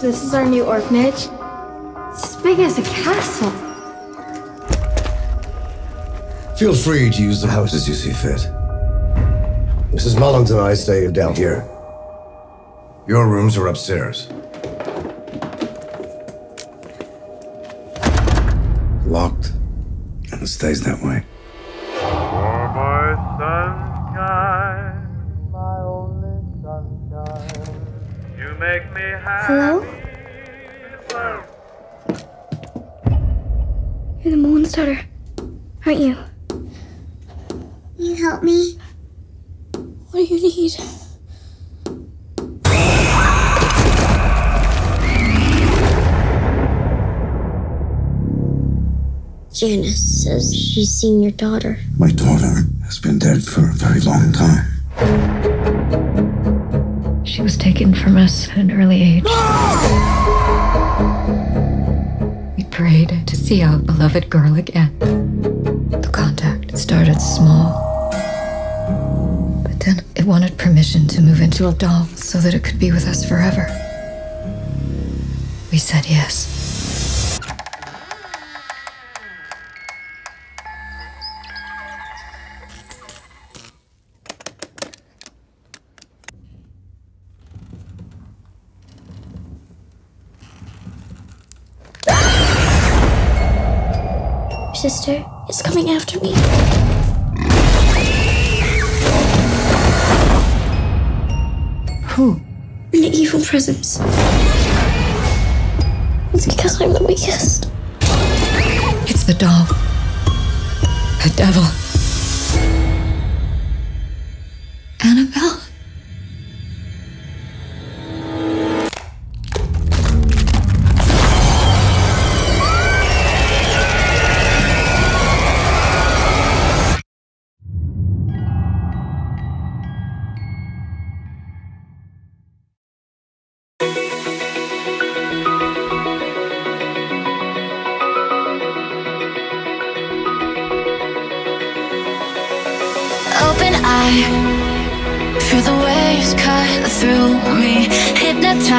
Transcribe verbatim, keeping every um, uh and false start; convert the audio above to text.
This is our new orphanage. It's as big as a castle. Feel free to use the house as you see fit. Missus Mullins and I stay down here. Your rooms are upstairs. Locked, and it stays that way. For my sunshine, my only sunshine, you make me happy. Hello? You're the Mullins daughter, aren't you? You help me? What do you need? Janice says she's seen your daughter. My daughter has been dead for a very long time. She was taken from us at an early age. No! We prayed to see our beloved girl again. The contact started small, but then it wanted permission to move into a doll so that it could be with us forever. We said yes. Sister is coming after me. Who? An evil presence. It's because I'm the weakest. It's the doll. The devil. Annabelle. Open eye, feel the waves cut through me, hypnotized.